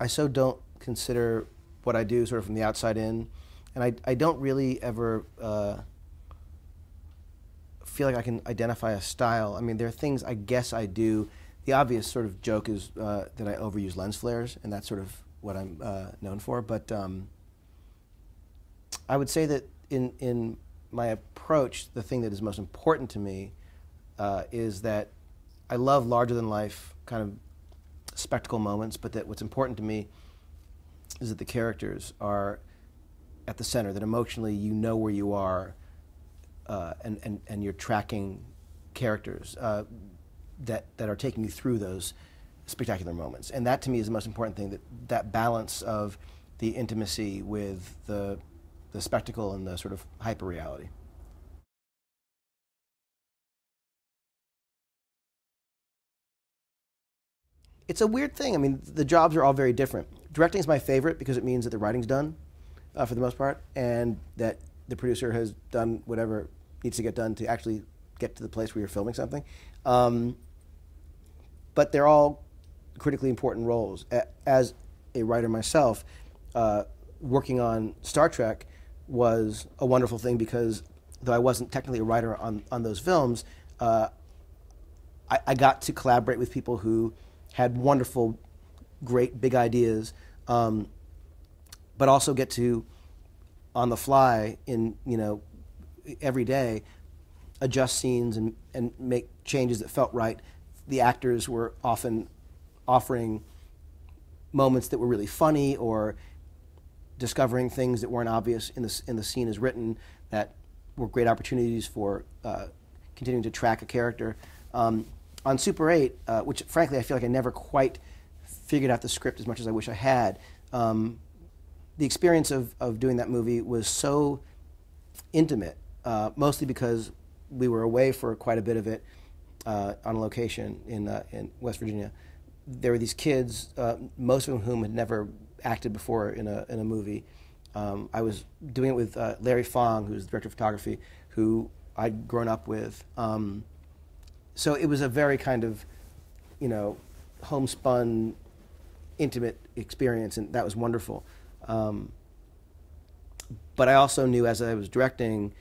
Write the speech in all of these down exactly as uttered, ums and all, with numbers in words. I so don't consider what I do sort of from the outside in, and I, I don't really ever uh, feel like I can identify a style. I mean, there are things I guess I do. The obvious sort of joke is uh, that I overuse lens flares, and that's sort of what I'm uh, known for. But um, I would say that in, in my approach, the thing that is most important to me uh, is that I love larger-than-life kind of spectacle moments, but that what's important to me is that the characters are at the center, that emotionally you know where you are, uh, and, and, and you're tracking characters uh, that, that are taking you through those spectacular moments. And that, to me, is the most important thing, that, that balance of the intimacy with the, the spectacle and the sort of hyper-reality. It's a weird thing. I mean, the jobs are all very different. Directing is my favorite because it means that the writing's done, uh, for the most part, and that the producer has done whatever needs to get done to actually get to the place where you're filming something. Um, but they're all critically important roles. As a writer myself, uh, working on Star Trek was a wonderful thing because, though I wasn't technically a writer on, on those films, uh, I, I got to collaborate with people who had wonderful, great, big ideas, um, but also get to, on the fly, in, you know, every day, adjust scenes and, and make changes that felt right. The actors were often offering moments that were really funny or discovering things that weren't obvious in the, in the scene as written that were great opportunities for uh, continuing to track a character. Um, On Super eight, uh, which frankly I feel like I never quite figured out the script as much as I wish I had, um, the experience of, of doing that movie was so intimate, uh, mostly because we were away for quite a bit of it uh, on a location in, uh, in West Virginia. There were these kids, uh, most of whom had never acted before in a, in a movie. Um, I was doing it with uh, Larry Fong, who's the director of photography, who I'd grown up with. Um, So it was a very kind of, you know, homespun, intimate experience, and that was wonderful. Um, but I also knew as I was directing,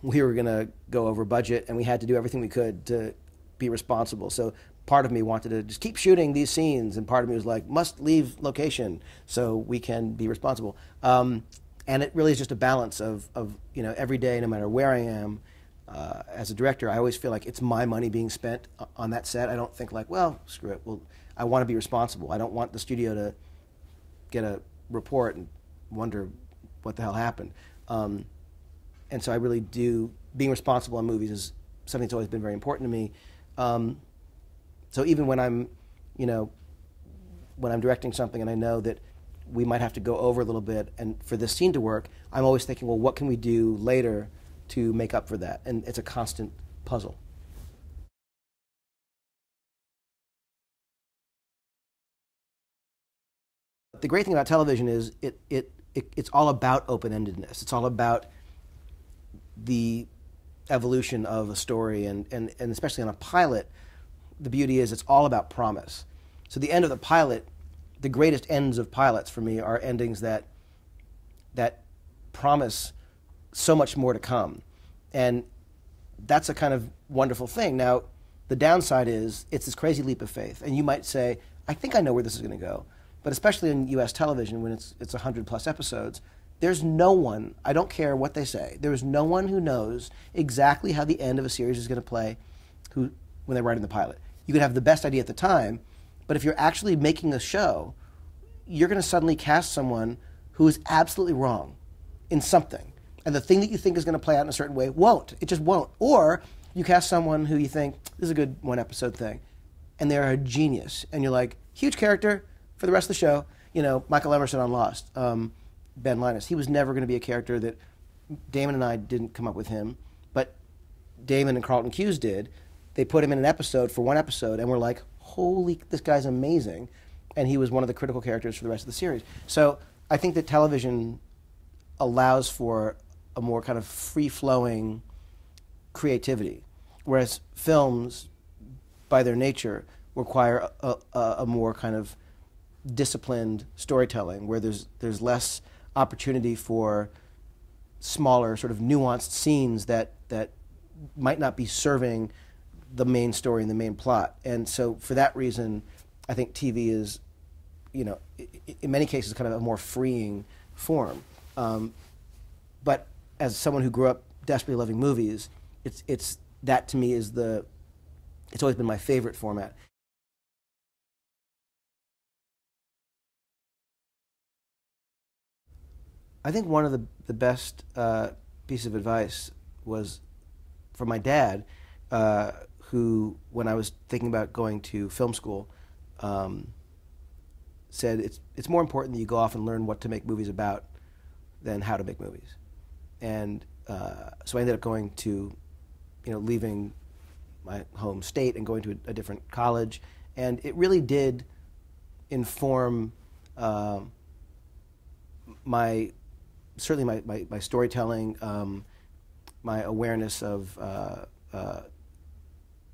we were going to go over budget, and we had to do everything we could to be responsible. So part of me wanted to just keep shooting these scenes, and part of me was like, must leave location so we can be responsible. Um, and it really is just a balance of, of, you know, every day, no matter where I am, Uh, as a director, I always feel like it's my money being spent on that set. I don't think like, well, screw it. Well, I want to be responsible. I don't want the studio to get a report and wonder what the hell happened. Um, and so I really do, being responsible in movies is something that's always been very important to me. Um, so even when I'm, you know, when I'm directing something and I know that we might have to go over a little bit and for this scene to work, I'm always thinking, well, what can we do later to make up for that? And it's a constant puzzle. The great thing about television is it, it, it, it's all about open-endedness. It's all about the evolution of a story, and, and, and especially on a pilot, the beauty is it's all about promise. So the end of the pilot, the greatest ends of pilots for me are endings that, that promise so much more to come. And that's a kind of wonderful thing. Now, the downside is it's this crazy leap of faith. And you might say, I think I know where this is going to go. But especially in U S television, when it's, it's one hundred plus episodes, there's no one, I don't care what they say, there is no one who knows exactly how the end of a series is going to play who, when they're writing the pilot. You could have the best idea at the time, but if you're actually making a show, you're going to suddenly cast someone who is absolutely wrong in something. And the thing that you think is going to play out in a certain way won't. It just won't. Or you cast someone who you think, this is a good one-episode thing, and they're a genius. And you're like, huge character for the rest of the show. You know, Michael Emerson on Lost, um, Ben Linus, he was never going to be a character that Damon and I didn't come up with him, but Damon and Carlton Cuse did. They put him in an episode for one episode, and we're like, holy, this guy's amazing. And he was one of the critical characters for the rest of the series. So I think that television allows for a more kind of free-flowing creativity, whereas films, by their nature, require a, a, a more kind of disciplined storytelling, where there's there's less opportunity for smaller, sort of nuanced scenes that that might not be serving the main story and the main plot. And so for that reason, I think T V is, you know, in many cases kind of a more freeing form. Um, but as someone who grew up desperately loving movies, it's it's that to me is the, it's always been my favorite format. I think one of the, the best uh, piece of advice was from my dad, uh, who, when I was thinking about going to film school, um, said it's, it's more important that you go off and learn what to make movies about than how to make movies. And uh, so I ended up going to, you know, leaving my home state and going to a, a different college. And it really did inform uh, my, certainly my, my, my storytelling, um, my awareness of, uh, uh,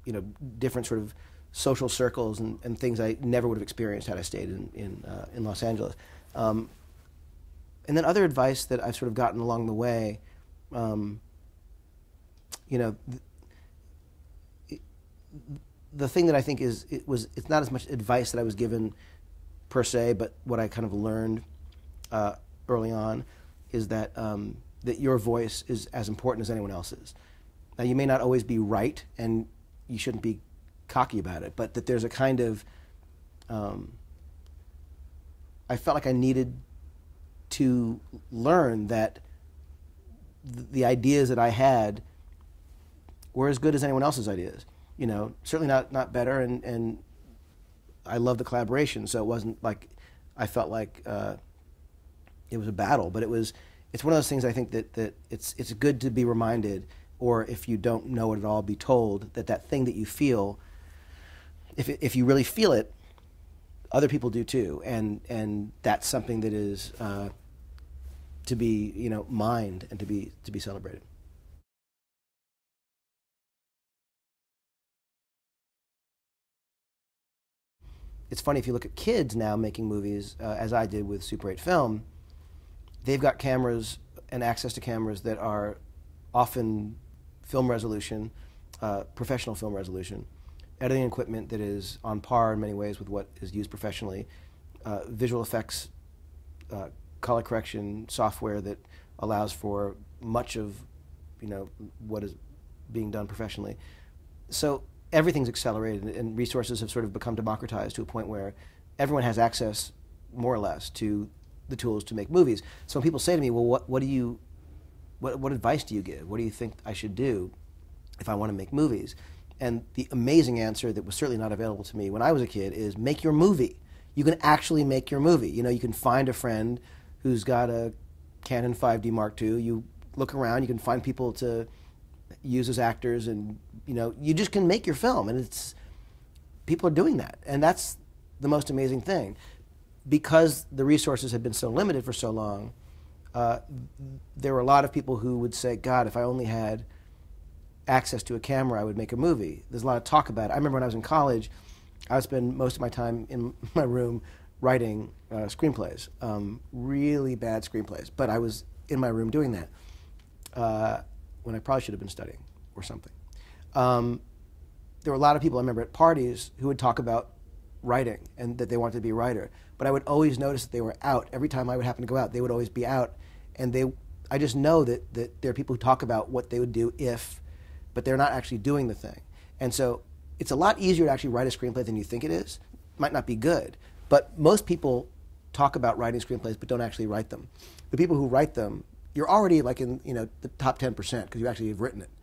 you know, different sort of social circles and, and things I never would have experienced had I stayed in, in, uh, in Los Angeles. Um, and then other advice that I've sort of gotten along the way, um, you know, th the thing that I think is, it was, it's not as much advice that I was given per se, but what I kind of learned uh, early on is that, um, that your voice is as important as anyone else's. Now, you may not always be right, and you shouldn't be cocky about it, but that there's a kind of, um, I felt like I needed to learn that th the ideas that I had were as good as anyone else's ideas. You know, certainly not, not better, and, and I love the collaboration, so it wasn't like, I felt like uh, it was a battle, but it was, it's one of those things I think that, that it's, it's good to be reminded, or if you don't know it at all, be told that that thing that you feel, if, if you really feel it, other people do too. And, and that's something that is uh, to be, you know, mined and to be, to be celebrated. It's funny if you look at kids now making movies, uh, as I did with Super eight film, they've got cameras and access to cameras that are often film resolution, uh, professional film resolution, editing equipment that is on par in many ways with what is used professionally, uh, visual effects, uh, color correction software that allows for much of, you know, what is being done professionally. So everything's accelerated, and resources have sort of become democratized to a point where everyone has access, more or less, to the tools to make movies. So when people say to me, well, what, what do you, What, what advice do you give? What do you think I should do if I want to make movies? And the amazing answer that was certainly not available to me when I was a kid is make your movie. You can actually make your movie. You know, you can find a friend who's got a Canon five D Mark two. You look around, you can find people to use as actors, and, you know, you just can make your film. And it's, people are doing that. And that's the most amazing thing. Because the resources have been so limited for so long, Uh, there were a lot of people who would say, God, if I only had access to a camera, I would make a movie. There's a lot of talk about it. I remember when I was in college, I would spend most of my time in my room writing uh, screenplays, um, really bad screenplays. But I was in my room doing that uh, when I probably should have been studying or something. Um, there were a lot of people I remember at parties who would talk about writing and that they wanted to be a writer. But I would always notice that they were out. Every time I would happen to go out, they would always be out. And they, I just know that, that there are people who talk about what they would do if, but they're not actually doing the thing. And so it's a lot easier to actually write a screenplay than you think it is. It might not be good, but most people talk about writing screenplays but don't actually write them. The people who write them, you're already like in, you know, the top ten percent because you actually have written it.